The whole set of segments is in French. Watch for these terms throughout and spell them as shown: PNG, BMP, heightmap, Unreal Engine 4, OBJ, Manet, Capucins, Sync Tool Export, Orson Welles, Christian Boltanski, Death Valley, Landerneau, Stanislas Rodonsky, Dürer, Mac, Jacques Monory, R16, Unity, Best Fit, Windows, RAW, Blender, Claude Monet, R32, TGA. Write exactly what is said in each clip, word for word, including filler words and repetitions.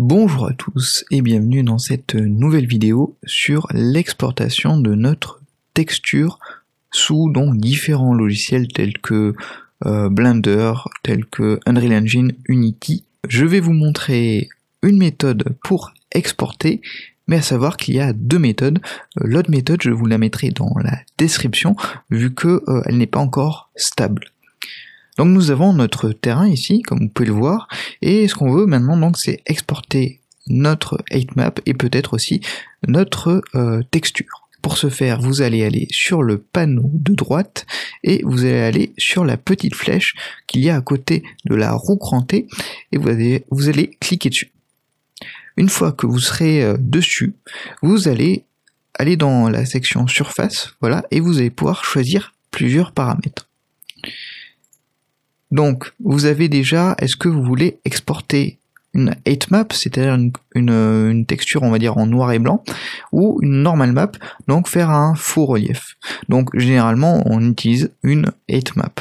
Bonjour à tous et bienvenue dans cette nouvelle vidéo sur l'exportation de notre texture sous donc différents logiciels tels que euh, Blender, tels que Unreal Engine, Unity. Je vais vous montrer une méthode pour exporter, mais à savoir qu'il y a deux méthodes. L'autre méthode, je vous la mettrai dans la description vu que euh, elle n'est pas encore stable. Donc nous avons notre terrain ici, comme vous pouvez le voir, et ce qu'on veut maintenant donc c'est exporter notre heightmap et peut-être aussi notre euh, texture. Pour ce faire, vous allez aller sur le panneau de droite et vous allez aller sur la petite flèche qu'il y a à côté de la roue crantée et vous allez, vous allez cliquer dessus. Une fois que vous serez euh, dessus, vous allez aller dans la section surface, voilà, et vous allez pouvoir choisir plusieurs paramètres. Donc, vous avez déjà, est-ce que vous voulez exporter une heightmap, c'est-à-dire une, une, une texture, on va dire, en noir et blanc, ou une normal map, donc faire un faux relief. Donc, généralement, on utilise une heightmap.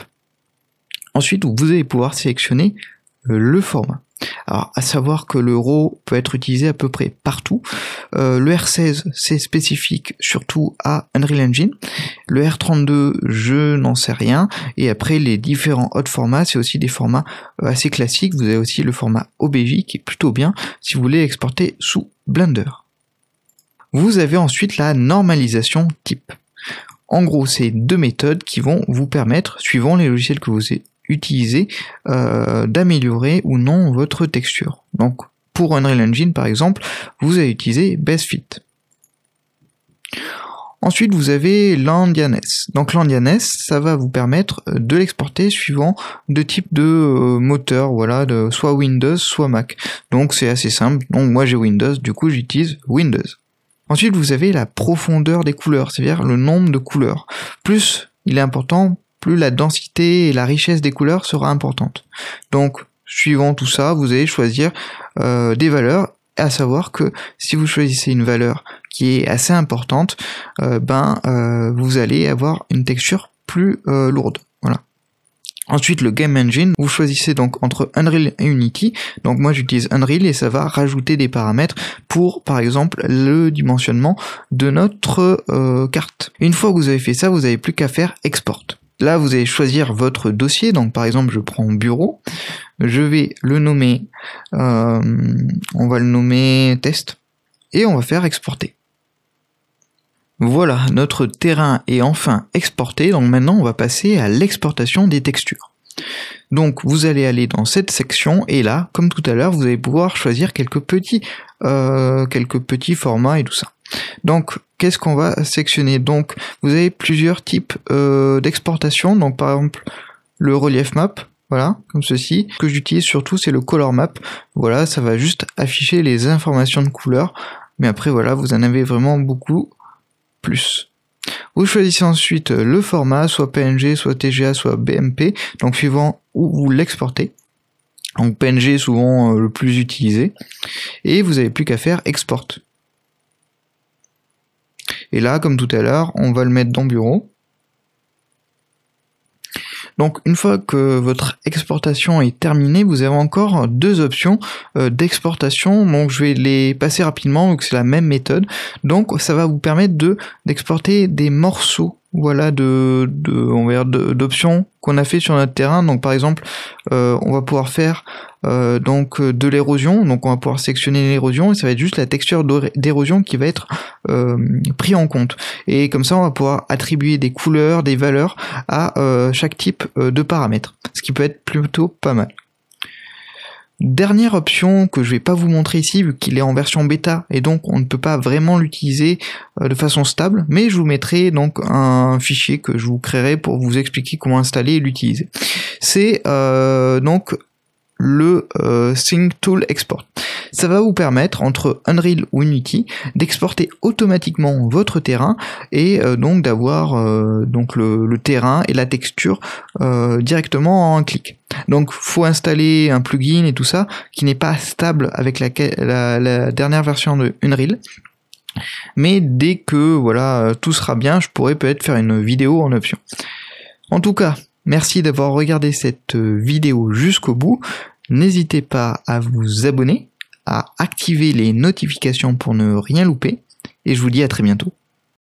Ensuite, vous allez pouvoir sélectionner le format. Alors, à savoir que le R A W peut être utilisé à peu près partout. Euh, le R seize, c'est spécifique surtout à Unreal Engine. Le R trente-deux, je n'en sais rien. Et après, les différents autres formats, c'est aussi des formats assez classiques. Vous avez aussi le format O B J qui est plutôt bien si vous voulez exporter sous Blender. Vous avez ensuite la normalisation type. En gros, c'est deux méthodes qui vont vous permettre, suivant les logiciels que vous utilisez, utiliser, euh, d'améliorer ou non votre texture. Donc pour Unreal Engine par exemple, vous allez utiliser Best Fit. Ensuite vous avez l'Endianess. Donc l'Endianess, ça va vous permettre de l'exporter suivant deux types de euh, moteurs, voilà, de soit Windows, soit Mac. Donc c'est assez simple. Donc moi j'ai Windows, du coup j'utilise Windows. Ensuite vous avez la profondeur des couleurs, c'est-à-dire le nombre de couleurs. Plus il est important, plus la densité et la richesse des couleurs sera importante. Donc, suivant tout ça, vous allez choisir euh, des valeurs, à savoir que si vous choisissez une valeur qui est assez importante, euh, ben euh, vous allez avoir une texture plus euh, lourde. Voilà. Ensuite, le Game Engine, vous choisissez donc entre Unreal et Unity. Donc moi, j'utilise Unreal et ça va rajouter des paramètres pour, par exemple, le dimensionnement de notre euh, carte. Une fois que vous avez fait ça, vous n'avez plus qu'à faire Export. Là, vous allez choisir votre dossier. Donc, par exemple, je prends bureau. Je vais le nommer, euh, on va le nommer test. Et on va faire exporter. Voilà, notre terrain est enfin exporté. Donc, maintenant, on va passer à l'exportation des textures. Donc, vous allez aller dans cette section. Et là, comme tout à l'heure, vous allez pouvoir choisir quelques petits, euh, quelques petits formats et tout ça. Donc, qu'est-ce qu'on va sectionner? Donc, vous avez plusieurs types euh, d'exportation. Donc, par exemple, le relief map, voilà, comme ceci. Ce que j'utilise surtout, c'est le color map. Voilà, ça va juste afficher les informations de couleur. Mais après, voilà, vous en avez vraiment beaucoup plus. Vous choisissez ensuite le format, soit P N G, soit T G A, soit B M P. Donc, suivant où vous l'exportez. Donc, P N G est souvent euh, le plus utilisé. Et vous n'avez plus qu'à faire export. Et là, comme tout à l'heure, on va le mettre dans bureau. Donc, une fois que votre exportation est terminée, vous avez encore deux options euh, d'exportation. Donc, je vais les passer rapidement, donc c'est la même méthode. Donc, ça va vous permettre de d'exporter des morceaux, voilà, de, de on va dire d'options qu'on a fait sur notre terrain. Donc, par exemple, euh, on va pouvoir faire euh, donc de l'érosion. Donc, on va pouvoir sectionner l'érosion et ça va être juste la texture d'érosion qui va être euh, pris en compte. Et comme ça, on va pouvoir attribuer des couleurs, des valeurs à euh, chaque type de paramètres, ce qui peut être plutôt pas mal. Dernière option que je vais pas vous montrer ici vu qu'il est en version bêta et donc on ne peut pas vraiment l'utiliser de façon stable, mais je vous mettrai donc un fichier que je vous créerai pour vous expliquer comment installer et l'utiliser. C'est euh, donc le euh, Sync Tool Export. Ça va vous permettre, entre Unreal ou Unity, d'exporter automatiquement votre terrain et euh, donc d'avoir euh, donc le, le terrain et la texture euh, directement en un clic. Donc faut installer un plugin et tout ça qui n'est pas stable avec la, la, la dernière version de Unreal. Mais dès que voilà tout sera bien, je pourrais peut-être faire une vidéo en option. En tout cas, merci d'avoir regardé cette vidéo jusqu'au bout. N'hésitez pas à vous abonner, à activer les notifications pour ne rien louper. Et je vous dis à très bientôt.